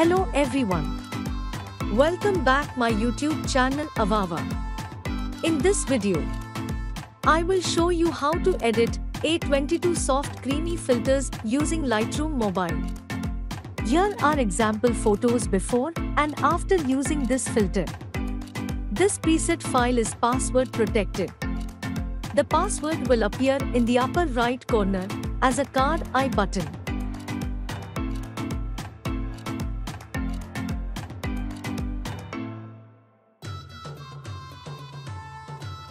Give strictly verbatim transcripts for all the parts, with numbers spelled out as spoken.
Hello everyone. Welcome back my YouTube channel Avava. In this video, I will show you how to edit A twenty-two soft creamy filters using Lightroom mobile. Here are example photos before and after using this filter. This preset file is password protected. The password will appear in the upper right corner as a card I button.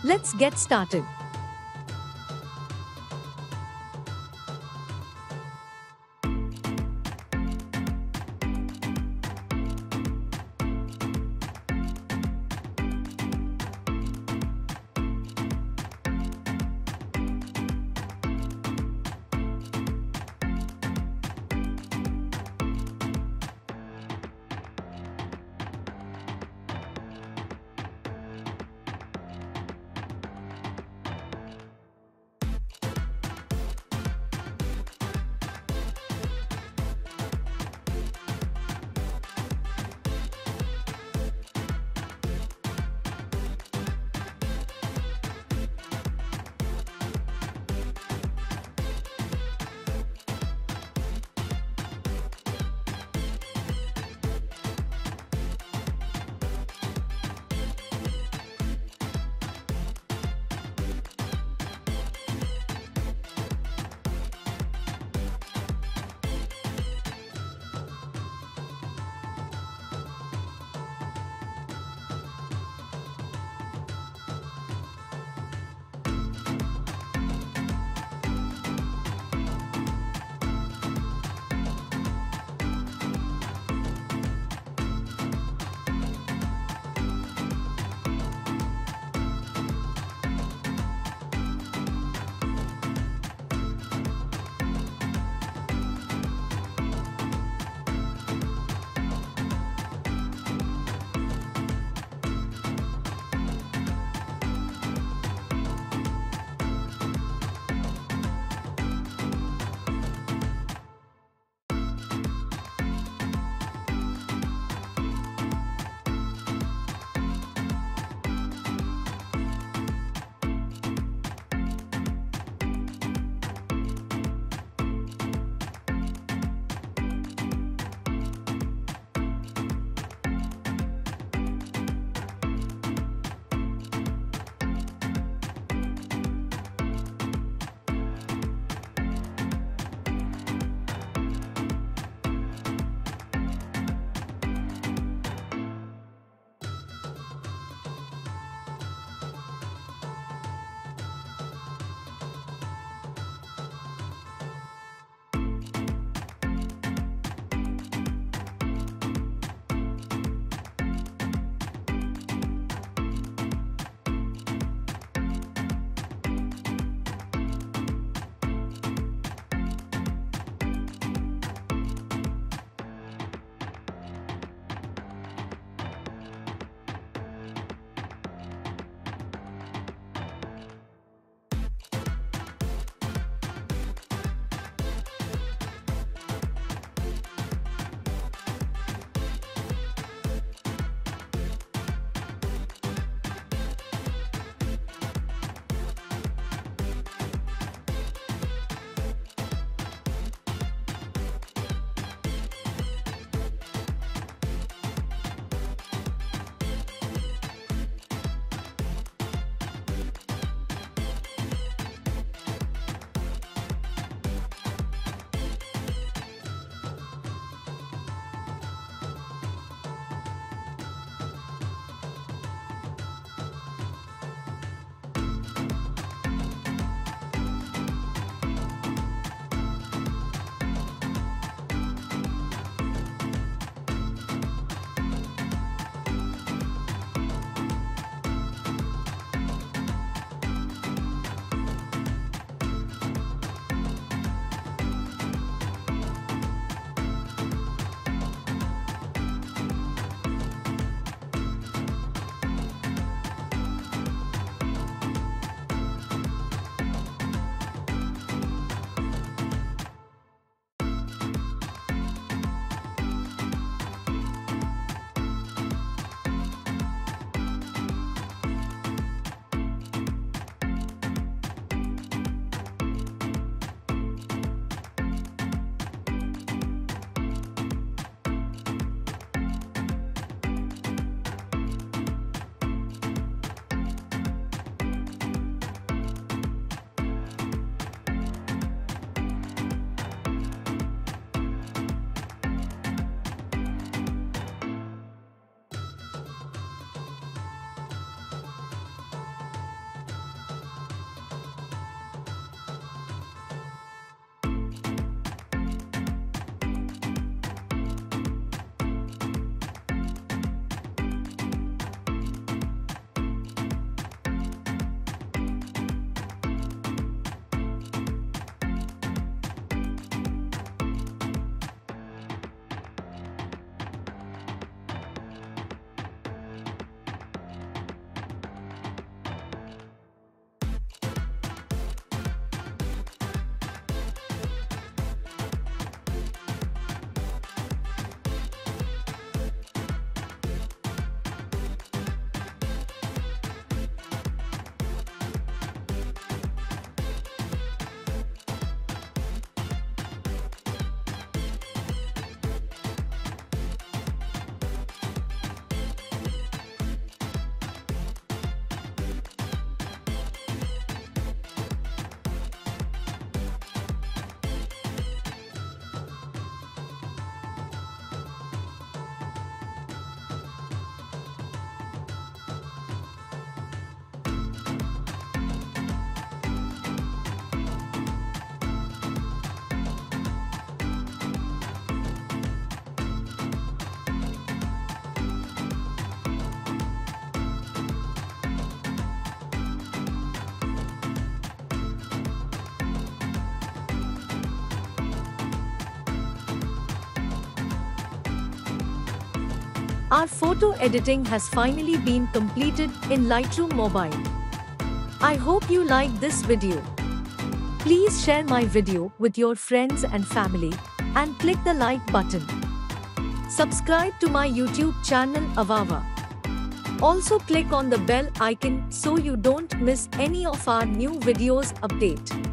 Let's get started. Our photo editing has finally been completed in Lightroom Mobile. I hope you like this video. Please share my video with your friends and family and click the like button. Subscribe to my YouTube channel Avava. Also click on the bell icon so you don't miss any of our new videos update.